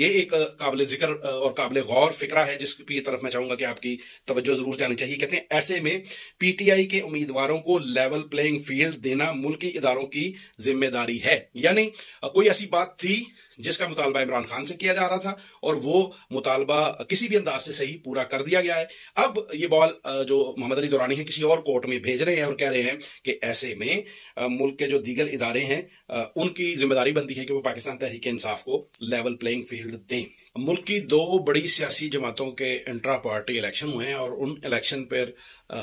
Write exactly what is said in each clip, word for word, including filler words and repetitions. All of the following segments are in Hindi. ये एक काबिल जिक्र और काबिल गौर फिक्रा है जिसकी तरफ मैं चाहूंगा कि आपकी तवज्जो जरूर जानी चाहिए। कहते हैं ऐसे में पीटीआई के उम्मीदवारों को लेवल प्लेइंग फील्ड देना मुल्की इदारों की जिम्मेदारी है, यानी कोई ऐसी बात थी जिसका मुतालबा इमरान खान से किया जा रहा था और वो मुतालबा किसी भी अंदाज से सही पूरा कर दिया गया है। अब ये बॉल जो मोहम्मद अली दुरानी है किसी और कोर्ट में भेज रहे हैं और कह रहे हैं कि ऐसे में मुल्क के जो दीगर इदारे हैं उनकी जिम्मेदारी बनती है कि वो पाकिस्तान तहरीक इंसाफ को लेवल प्लेइंग फील्ड दें। मुल्क की दो बड़ी सियासी जमातों के इंट्रा पार्टी इलेक्शन हुए हैं और उन इलेक्शन पर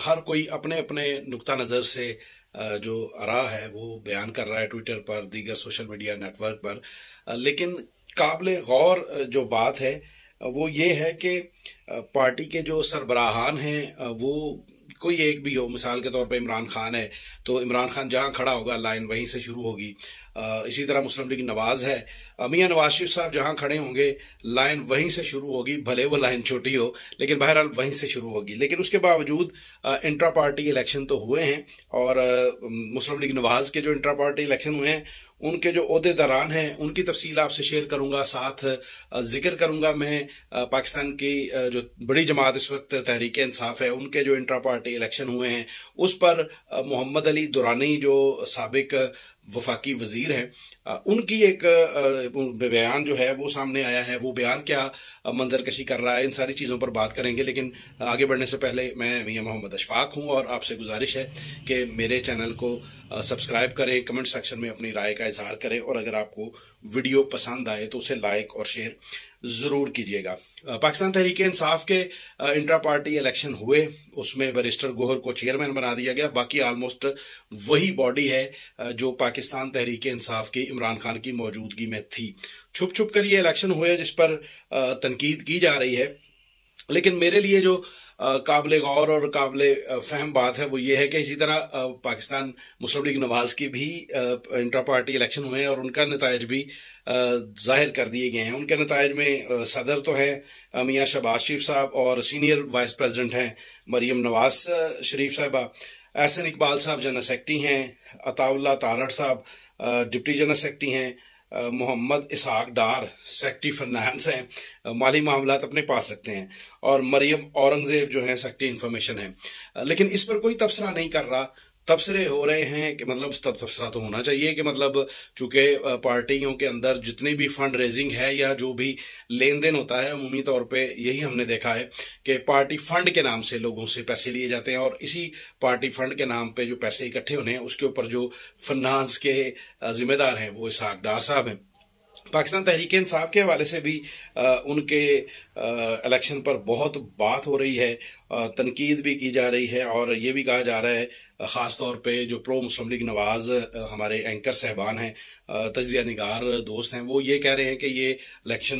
हर कोई अपने अपने नुक्ता नज़र से जो आरा है वो बयान कर रहा है ट्विटर पर, दीगर सोशल मीडिया नेटवर्क पर। लेकिन काबिल गौर जो बात है वो ये है कि पार्टी के जो सरबराहान हैं वो कोई एक भी हो, मिसाल के तौर पे इमरान खान है तो इमरान खान जहाँ खड़ा होगा लाइन वहीं से शुरू होगी। इसी तरह मुस्लिम लीग नवाज़ है, मियां नवाज शरीफ साहब जहाँ खड़े होंगे लाइन वहीं से शुरू होगी, भले वो लाइन छोटी हो लेकिन बहरहाल वहीं से शुरू होगी। लेकिन उसके बावजूद इंट्रा पार्टी इलेक्शन तो हुए हैं और मुस्लिम लीग नवाज़ के जो इंट्रा पार्टी इलेक्शन हुए हैं उनके जो ओहदेदारान हैं उनकी तफसील आपसे शेयर करूंगा, साथ जिक्र करूंगा मैं पाकिस्तान की जो बड़ी जमात इस वक्त तहरीक इंसाफ है उनके जो इंट्रा पार्टी इलेक्शन हुए हैं उस पर मोहम्मद अली दुरानी जो साबिक वफाकी वजीर हैं उनकी एक बयान जो है वो सामने आया है। वो बयान क्या मंजरकशी कर रहा है, इन सारी चीज़ों पर बात करेंगे। लेकिन आगे बढ़ने से पहले मैं मियां मोहम्मद अशफाक हूँ और आपसे गुजारिश है कि मेरे चैनल को सब्सक्राइब करें, कमेंट सेक्शन में अपनी राय का इजहार करें और अगर आपको वीडियो पसंद आए तो उसे लाइक और शेयर ज़रूर कीजिएगा। पाकिस्तान तहरीक इंसाफ के इंट्रा पार्टी इलेक्शन हुए, उसमें बैरिस्टर गोहर को चेयरमैन बना दिया गया। बाकी ऑलमोस्ट वही बॉडी है जो पाकिस्तान तहरीक इंसाफ के इमरान खान की मौजूदगी में थी। छुप छुप कर ये इलेक्शन हुए जिस पर तनकीद की जा रही है, लेकिन मेरे लिए जो काबिल गौर और काबिल फहम बात है वो ये है कि इसी तरह पाकिस्तान मुस्लिम लीग नवाज़ की भी इंट्रा पार्टी इलेक्शन हुए और उनका नतायज भी जाहिर कर दिए गए हैं। उनके नतायज में सदर तो हैं मियां शहबाज शरीफ साहब और सीनियर वाइस प्रेसिडेंट हैं मरियम नवाज शरीफ साहबा, अहसन इकबाल साहब जनरल सेक्रेटरी हैं, अताउल्ला तारड़ साहब डिप्टी जनरल सेक्रेटरी हैं, मोहम्मद इशाक डार सेक्रेटरी फाइनेंस हैं, माली मामलात अपने पास रखते हैं, और मरियम औरंगज़ेब जो हैं सेक्रेटरी इंफॉर्मेशन हैं। लेकिन इस पर कोई तबसरा नहीं कर रहा। तबसरे हो रहे हैं कि मतलब तब तबसरा तो होना चाहिए कि मतलब चूँकि पार्टियों के अंदर जितनी भी फंड रेजिंग है या जो भी लेन देन होता है अमूमी तौर पे यही हमने देखा है कि पार्टी फंड के नाम से लोगों से पैसे लिए जाते हैं और इसी पार्टी फंड के नाम पे जो पैसे इकट्ठे होने हैं उसके ऊपर जो फाइनेंस के जिम्मेदार हैं वो इशाक डार साहब हैं। पाकिस्तान तहरीक इंसाफ के हवाले से भी आ, उनके इलेक्शन पर बहुत बात हो रही है, तनकीद भी की जा रही है और ये भी कहा जा रहा है ख़ास तौर पे जो प्रो मुस्लिम लीग नवाज़ हमारे एंकर साहबान हैं, तजिया निगार दोस्त हैं, वो ये कह रहे हैं कि ये इलेक्शन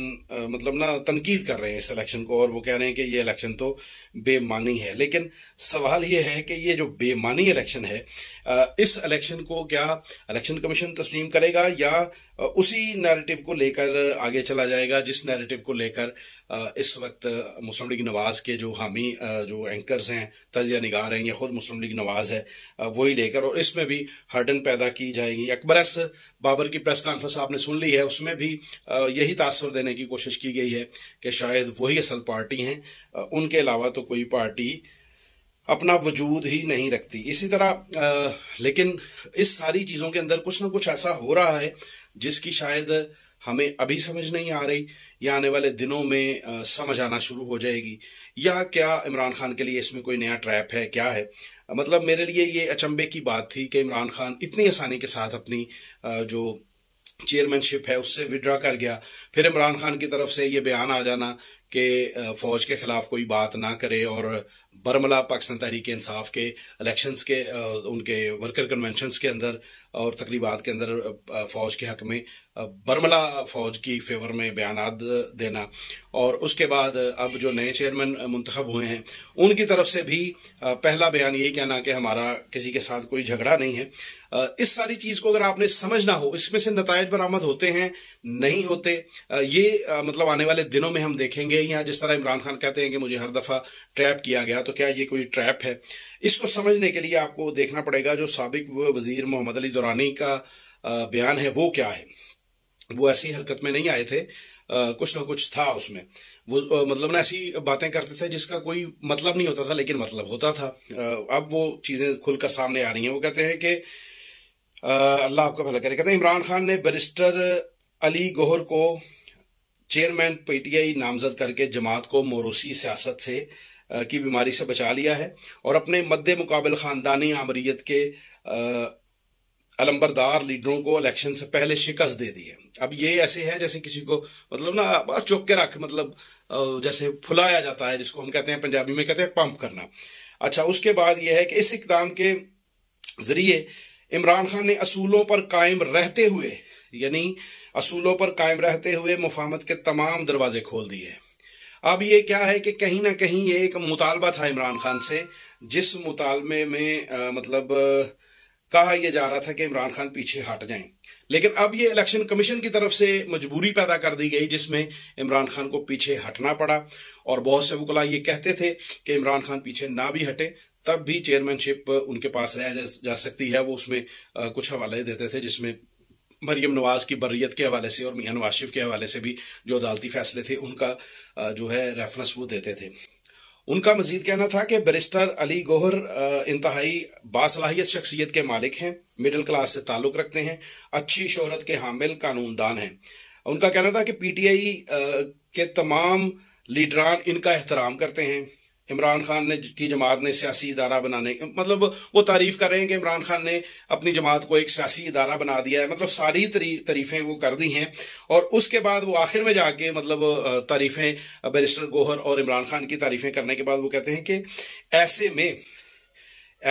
मतलब ना तनकीद कर रहे हैं इस इलेक्शन को और वो कह रहे हैं कि ये इलेक्शन तो बेमानी है। लेकिन सवाल ये है कि ये जो बेमानी इलेक्शन है इस इलेक्शन को क्या इलेक्शन कमीशन तस्लीम करेगा या उसी नैरेटिव को लेकर आगे चला जाएगा जिस नैरेटिव को लेकर इस वक्त मुस्लिम लीग नवाज़ के जो हामी जो एंकर्स हैं, तजिया निगार हैं, ये ख़ुद मुस्लिम लीग नवाज़ है वही लेकर, और इसमें भी हर्डन पैदा की जाएगी। अकबर एस बाबर की प्रेस कॉन्फ्रेंस आपने सुन ली है, उसमें भी यही तासर देने की कोशिश की गई है कि शायद वही असल पार्टी हैं, उनके अलावा तो कोई पार्टी अपना वजूद ही नहीं रखती। इसी तरह आ, लेकिन इस सारी चीज़ों के अंदर कुछ ना कुछ ऐसा हो रहा है जिसकी शायद हमें अभी समझ नहीं आ रही या आने वाले दिनों में आ, समझ आना शुरू हो जाएगी, या क्या इमरान खान के लिए इसमें कोई नया ट्रैप है, क्या है। मतलब मेरे लिए ये अचंभे की बात थी कि इमरान खान इतनी आसानी के साथ अपनी आ, जो चेयरमैनशिप है उससे विड्रा कर गया। फिर इमरान खान की तरफ से ये बयान आ जाना कि फ़ौज के ख़िलाफ़ कोई बात ना करे और बरमला पाकिस्तान तहरीक इंसाफ के इलेक्शंस के उनके वर्कर कन्वेंशंस के अंदर और तकरीबात के अंदर फ़ौज के हक़ में बरमला फ़ौज की फेवर में बयानात देना, और उसके बाद अब जो नए चेयरमैन मुंतखब हुए हैं उनकी तरफ से भी पहला बयान यही कहना कि हमारा किसी के साथ कोई झगड़ा नहीं है। इस सारी चीज़ को अगर आपने समझना हो, इसमें से नतायज बरामद होते हैं नहीं होते, ये मतलब आने वाले दिनों में हम देखेंगे। यहाँ जिस तरह इमरान खान कहते हैं कि मुझे हर दफ़ा ट्रैप किया गया, तो क्या ये कोई ट्रैप है? इसको समझने के लिए आपको देखना पड़ेगा जो साबिक वजीर मोहम्मद अली दुरानी का बयान है वो क्या है। वो ऐसी हरकत में नहीं आए थे, आ, कुछ ना कुछ था उसमें, वो आ, मतलब ना ऐसी बातें करते थे जिसका कोई मतलब नहीं होता था लेकिन मतलब होता था। आ, अब वो चीज़ें खुलकर सामने आ रही हैं। वो कहते हैं कि अल्लाह आपका भला करे। कहते हैं इमरान खान ने बैरिस्टर अली गोहर को चेयरमैन पीटीआई नामजद करके जमात को मोरूसी सियासत से आ, की बीमारी से बचा लिया है और अपने मद्दे मुकाबल ख़ानदानी आमरीत के आ, अलंबरदार लीडरों को इलेक्शन से पहले शिकस्त दे दी है। अब ये ऐसे है जैसे किसी को मतलब ना चुक के रख, मतलब जैसे फुलाया जाता है, जिसको हम कहते हैं पंजाबी में कहते हैं पंप करना। अच्छा, उसके बाद ये है कि इस इकदाम के जरिए इमरान खान ने असूलों पर कायम रहते हुए, यानी असूलों पर कायम रहते हुए मुफाहमत के तमाम दरवाजे खोल दिए हैं। अब ये क्या है कि कहीं ना कहीं ये एक मुतालबा था इमरान खान से, जिस मुतालबे में आ, मतलब आ, कहा यह जा रहा था कि इमरान खान पीछे हट जाएं। लेकिन अब ये इलेक्शन कमीशन की तरफ से मजबूरी पैदा कर दी गई जिसमें इमरान खान को पीछे हटना पड़ा और बहुत से वकला ये कहते थे कि इमरान खान पीछे ना भी हटे तब भी चेयरमैनशिप उनके पास रह जा सकती है। वो उसमें कुछ हवाले देते थे जिसमें मरियम नवाज की बर्रियत के हवाले से और मियां नवाज शरीफ के हवाले से भी जो अदालती फैसले थे उनका जो है रेफरेंस वो देते थे। उनका मजीद कहना था कि बैरिस्टर अली गोहर इंतहाई बासलाहियत शख्सियत के मालिक हैं, मिडिल क्लास से ताल्लुक़ रखते हैं, अच्छी शोहरत के हामिल कानूनदान हैं। उनका कहना था कि पीटीआई के तमाम लीडरान इनका एहतराम करते हैं। इमरान खान ने की जमात ने सियासी इदारा बनाने, मतलब वो तारीफ़ कर रहे हैं कि इमरान खान ने अपनी जमात को एक सियासी इदारा बना दिया है, मतलब सारी तारीफ़ें वो कर दी हैं। और उसके बाद वो आखिर में जाके मतलब तारीफ़ें बैरिस्टर गोहर और इमरान खान की तारीफ़ें करने के बाद वो कहते हैं कि ऐसे में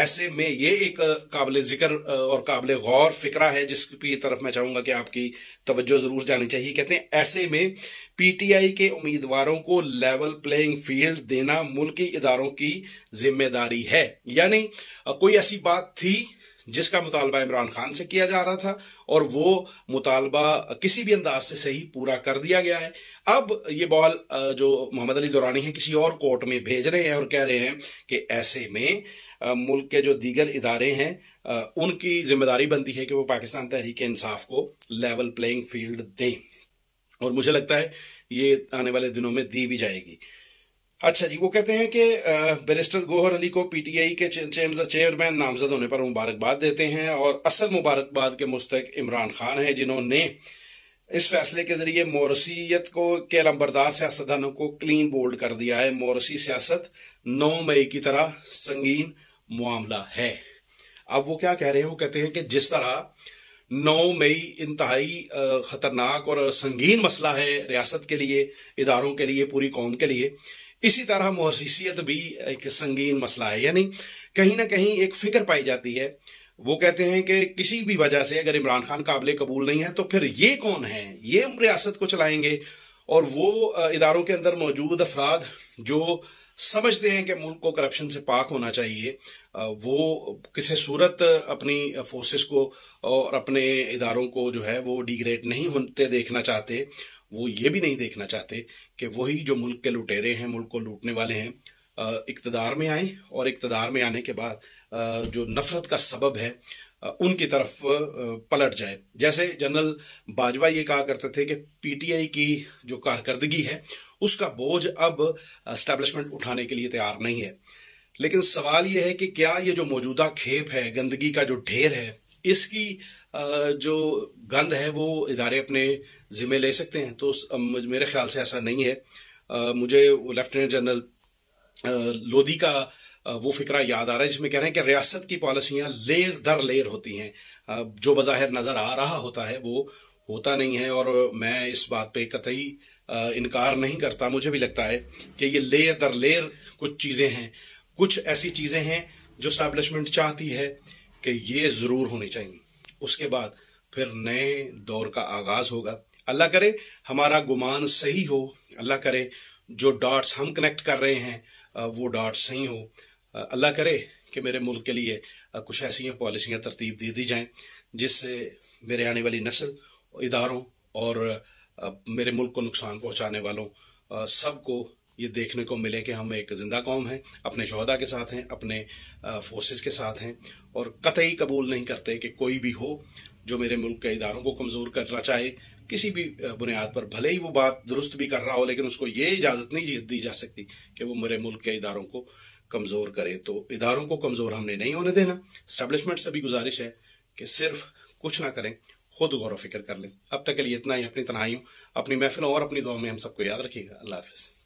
ऐसे में ये एक काबिल जिक्र और काबिल गौर फिक्रा है जिसकी तरफ मैं चाहूँगा कि आपकी तवज्जो ज़रूर जानी चाहिए। कहते हैं ऐसे में पीटीआई के उम्मीदवारों को लेवल प्लेइंग फील्ड देना मुल्की इदारों की जिम्मेदारी है। यानी कोई ऐसी बात थी जिसका मुतालबा इमरान खान से किया जा रहा था और वो मुतालबा किसी भी अंदाज से सही पूरा कर दिया गया है। अब ये बॉल जो मोहम्मद अली दुरानी हैं किसी और कोर्ट में भेज रहे हैं और कह रहे हैं कि ऐसे में मुल्क के जो दीगर इदारे हैं उनकी जिम्मेदारी बनती है कि वो पाकिस्तान तहरीक इंसाफ को लेवल प्लेइंग फील्ड दें, और मुझे लगता है ये आने वाले दिनों में दी भी जाएगी। अच्छा जी, वो कहते हैं कि बैरिस्टर गोहर अली को पीटीआई के चेयरमैन नामजद होने पर मुबारकबाद देते हैं और असल मुबारकबाद के मुस्तक इमरान खान हैं जिन्होंने इस फैसले के जरिए मोरसीत को के अलंबरदार सियासतदानों को क्लीन बोल्ड कर दिया है। मोरसी सियासत नौ मई की तरह संगीन मामला है। अब वो क्या कह रहे हैं, वो कहते हैं कि जिस तरह नौ मई इंतहाई ख़तरनाक और संगीन मसला है रियासत के लिए, इदारों के लिए, पूरी कौम के लिए, इसी तरह मोहसियत भी एक संगीन मसला है। यानी कहीं ना कहीं एक फिक्र पाई जाती है। वो कहते हैं कि किसी भी वजह से अगर इमरान खान काबिल कबूल नहीं है तो फिर ये कौन है, ये रियासत को चलाएंगे। और वो इदारों के अंदर मौजूद अफराद जो समझते हैं कि मुल्क को करप्शन से पाक होना चाहिए, वो किसी सूरत अपनी फोर्सेस को और अपने इदारों को जो है वो डिग्रेड नहीं होते देखना चाहते। वो ये भी नहीं देखना चाहते कि वही जो मुल्क के लुटेरे हैं, मुल्क को लूटने वाले हैं, इकतदार में आए और इकतदार में आने के बाद जो नफरत का सबब है उनकी तरफ पलट जाए। जैसे जनरल बाजवा ये कहा करते थे कि पीटीआई की जो कारकर्दगी है उसका बोझ अब एस्टेब्लिशमेंट उठाने के लिए तैयार नहीं है। लेकिन सवाल ये है कि क्या ये जो मौजूदा खेप है, गंदगी का जो ढेर है, इसकी जो गंद है वो इदारे अपने ज़िम्मे ले सकते हैं? तो मेरे ख्याल से ऐसा नहीं है। मुझे लेफ्टिनेंट जनरल लोधी का वो फिक्रा याद आ रहा है जिसमें कह रहे हैं कि रियासत की पॉलिसियाँ लेर दर लेर होती हैं, जो बज़ाहिर नज़र आ रहा होता है वो होता नहीं है। और मैं इस बात पे कतई इनकार नहीं करता, मुझे भी लगता है कि ये लेर दर लेर कुछ चीज़ें हैं, कुछ ऐसी चीज़ें हैं जो एस्टैब्लिशमेंट चाहती है कि ये ज़रूर होनी चाहिए। उसके बाद फिर नए दौर का आगाज़ होगा। अल्लाह करे हमारा गुमान सही हो, अल्लाह करे जो डॉट्स हम कनेक्ट कर रहे हैं वो डॉट्स सही हो। अल्लाह करे कि मेरे मुल्क के लिए कुछ ऐसी पॉलिसियाँ तरतीब दे दी जाएं जिससे मेरे आने वाली नस्ल, इदारों और मेरे मुल्क को नुकसान पहुँचाने वालों सबको ये देखने को मिले कि हम एक ज़िंदा कौम हैं, अपने शहदा के साथ हैं, अपने फोर्सेस के साथ हैं, और कतई कबूल नहीं करते कि कोई भी हो जो मेरे मुल्क के इदारों को कमज़ोर करना चाहे, किसी भी बुनियाद पर, भले ही वो बात दुरुस्त भी कर रहा हो, लेकिन उसको ये इजाज़त नहीं दी जा सकती कि वो मेरे मुल्क के इदारों को कमज़ोर करें। तो इदारों को कमज़ोर हमने नहीं होने देना। इस्टेब्लिशमेंट से भी गुजारिश है कि सिर्फ कुछ ना करें, खुद गौर व फिक्र कर लें। अब तक के लिए इतना ही। अपनी तन्हाइयों, अपनी महफिलों और अपनी दुआ में हम सबको याद रखिएगा। अल्लाह हाफिज़।